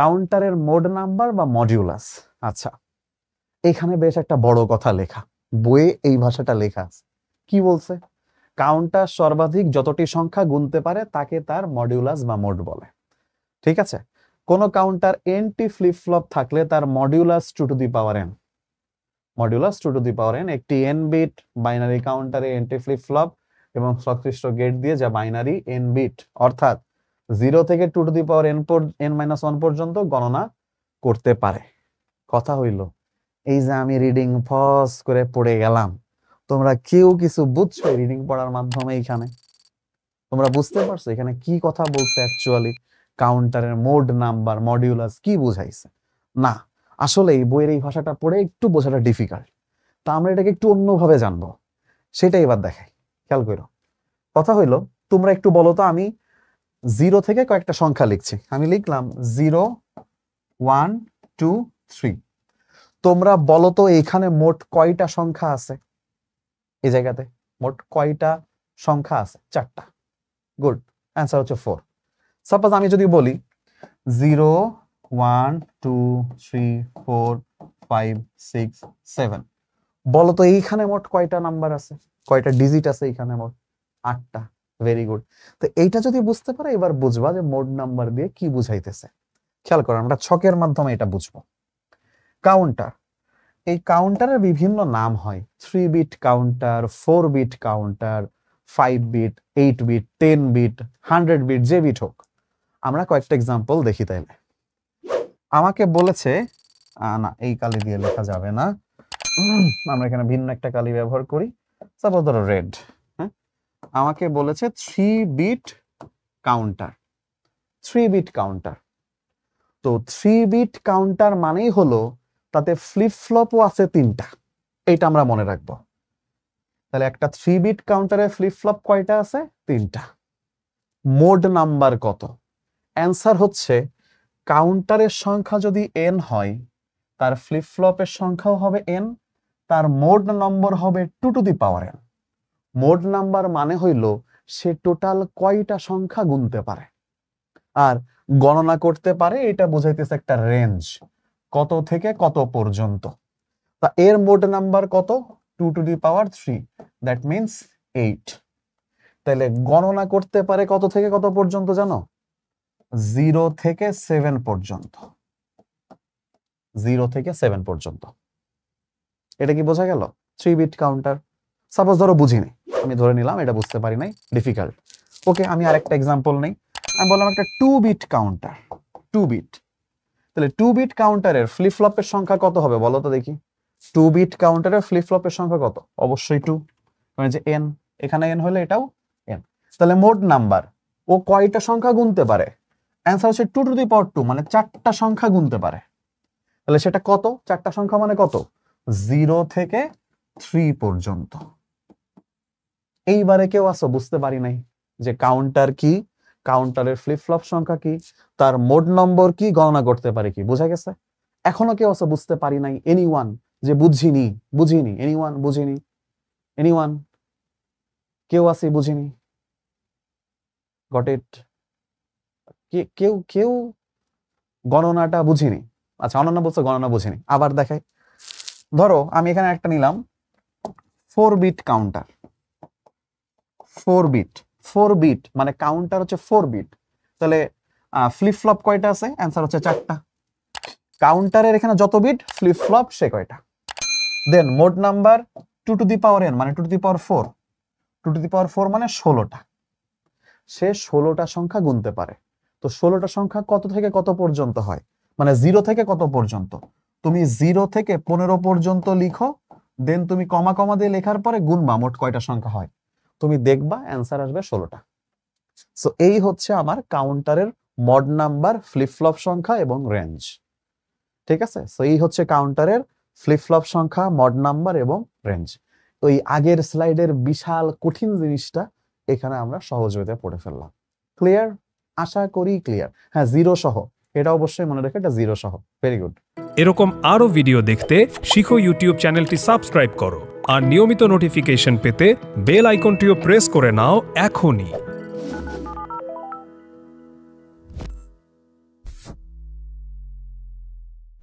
কাউন্টারের mode number বা modulus. আচ্ছা, এখানে বেশ একটা বড় কথা লেখা, বইয়ে এই ভাষাটা লেখা আছে। কি বলছে? কাউন্টার সর্বাধিক যতটি সংখ্যা গুনতে পারে তাকে তার মডিউলাস বা মোড বলে। ঠিক আছে, কোন কাউন্টার এনটি ফ্লিপ ফ্লপ থাকলে তার মডিউলাস 2^n। মডিউলাস 2^n একটি এন বিট বাইনারি কাউন্টারে এনটি ফ্লিপ ফ্লপ এবং সংশ্লিষ্ট গেট দিয়ে যা বাইনারি এন বিট, অর্থাৎ 0 থেকে 2^n-1 পর্যন্ত গণনা করতে পারে। কথা হইল, এই যে আমি রিডিং ফস করে পড়ে গেলাম, তোমরা কেউ কিছু বুঝছো রিডিং পড়ার মাধ্যমে? এখানে তোমরা বুঝতে পারছো এখানে কি কথা বলছে অ্যাকচুয়ালি? কাউন্টারের মোড নাম্বার মডিউলাস কি বুঝাইছে? না, আসলে এই বইয়ের এই ভাষাটা পড়ে একটু বোঝাটা ডিফিকাল্ট, তা আমরা এটাকে একটু অন্যভাবে জানবো, সেটাই এবার দেখাই। খেয়াল করো, কথা হইলো তোমরা একটু বলো তো, আমি 0 থেকে কয়েকটা সংখ্যা লিখছি। আমি লিখলাম 0, 1, 2, 3। তোমরা বলো তো এখানে মোট কয়টা সংখ্যা আছে? এই জায়গাতে মোট কয়টা সংখ্যা আছে? 4টা। গুড, অ্যান্সার হচ্ছে 4। সাপোজ আমি যদি বলি 0, 1, 2, 3, 4, 5, 6, 7, বলো তো এইখানে মোট কয়টা নাম্বার আছে, কয়টা ডিজিট আছে? এইখানে মোট 8টা। Very good. তো এইটা যদি বুঝতে পারে, এবার বুঝবা যে মোড নাম্বার দিয়ে কি বুঝাইতেছে। খেয়াল করো, আমরা ছকের মাধ্যমে এটা বুঝবো। কাউন্টার, এই কাউন্টারের বিভিন্ন নাম হয়, 3-bit counter, 4-bit counter, 5-bit, 8-bit, 10-bit, 100-bit, যে বিট হোক। আমরা কয়েকটা এক্সাম্পল দেখি তাইলে। আমাকে বলেছে, না এই কালি দিয়ে লেখা যাবে না, আমরা এখানে ভিন্ন একটা কালি ব্যবহার করি, সাপোজ ধরো রেড। হ্যাঁ, আমাকে বলেছে 3-bit কাউন্টার। 3-bit কাউন্টার, তো 3-bit কাউন্টার মানেই হলো তাতে ফ্লিপ ফ্লপও আছে 3টা, এটা আমরা মনে রাখবো। তাহলে একটা 3-bit কাউন্টারে ফ্লিপ ফ্লপ কয়টা আছে? 3টা। মোড নাম্বার কত? অ্যান্সার হচ্ছে, কাউন্টারের সংখ্যা যদি n হয়, তার ফ্লিপ ফ্লপের সংখ্যাও হবে n, তার মোড নম্বর হবে 2^n। মোড নাম্বার মানে হইল সে টোটাল কয়টা সংখ্যা গুনতে পারে আর গণনা করতে পারে, এটা বোঝাইতেছে একটা রেঞ্জ, কত থেকে কত পর্যন্ত। তা এর মোড নাম্বার কত? 2^3, দ্যাট মিনস 8। তাহলে গণনা করতে পারে কত থেকে কত পর্যন্ত জানো? 0 থেকে 7 পর্যন্ত। 0 থেকে 7 পর্যন্ত। এটা কি বোঝা গেল? 3-bit counter. সাপোজ ধরো বুঝিনি, আমি ধরে নিলাম এটা বুঝতে পারি নাই, ডিফিকাল্ট। ওকে, আমি আরেকটা এক্সাম্পল নেই। আমি বললাম একটা 2-bit কাউন্টার, 2-bit। তাহলে 2-bit কাউন্টারের ফ্লিপ ফ্লপের সংখ্যা কত হবে বলো তো দেখি? 2-bit কাউন্টারের ফ্লিপ ফ্লপের সংখ্যা কত? অবশ্যই 2, মানে যে n, এখানে n হলে এটাও n। তাহলে মোট নাম্বার, ও কয়টা সংখ্যা গুনতে পারে? অ্যান্সার হচ্ছে 2^2, মানে 4টা সংখ্যা গুনতে পারে। তাহলে সেটা কত? 4টা সংখ্যা মানে কত? 0 থেকে 3 পর্যন্ত। এইবারে কেউ আসো বুঝতে পারি নাই যে কাউন্টার কি, কাউন্টারের ফ্লিপ ফ্লপ সংখ্যা কি, তার মোড নম্বর কি, গণনা করতে পারে কি? বোঝা গেছে? এখনো কেউ আসো বুঝতে পারি নাই? এনিওয়ান, যে বুঝিনি? এনিওয়ান কেউ আসি বুঝিনি? Got it? কেউ গণনাটা বুঝিনি? আচ্ছা, অনন্য বলছো গণনা বুঝিনি। আবার দেখাই। ধরো আমি এখানে একটা নিলাম 4-bit কাউন্টার। 4-bit মানে কাউন্টার হচ্ছে 4-bit। তাহলে ফ্লিপ ফ্লপ কয়টা আছে? অ্যান্সার হচ্ছে 4টা। কাউন্টারের এখানে যত বিট, ফ্লিপ ফ্লপ সে কয়টা। দেন মোট নাম্বার 2^n, মানে 2^4। 2^4 মানে 16টা। সে 16টা সংখ্যা গুনতে পারে। তো 16টা সংখ্যা কত থেকে কত পর্যন্ত হয়? মানে 0 থেকে কত পর্যন্ত। তুমি 0 থেকে 15 পর্যন্ত লিখো, দেন তুমি কমা কমা দিয়ে লেখার পরে গুনবা মোট কয়টা সংখ্যা হয়, তুমি দেখবা অ্যান্সার আসবে 16টা। সো এই হচ্ছে আমার কাউন্টারের মড নাম্বার, ফ্লিপ ফ্লপ সংখ্যা এবং রেঞ্জ। ঠিক আছে, সো এই হচ্ছে কাউন্টারের ফ্লিপ ফ্লপ সংখ্যা, মড নাম্বার এবং রেঞ্জ। তো এই আগের স্লাইডের বিশাল কঠিন জিনিসটা এখানে আমরা সহজভাবে পড়ে ফেললাম। ক্লিয়ার? আশা করি ক্লিয়ার। হ্যাঁ, 0 সহ, এটা অবশ্যই মনে রাখো, এটা 0 সহ। Very good. এরকম আরো ভিডিও দেখতে শিখো ইউটিউব চ্যানেলটি সাবস্ক্রাইব করো, আর নিয়মিত নোটিফিকেশন পেতে বেল আইকনটিও প্রেস করে নাও এখনই।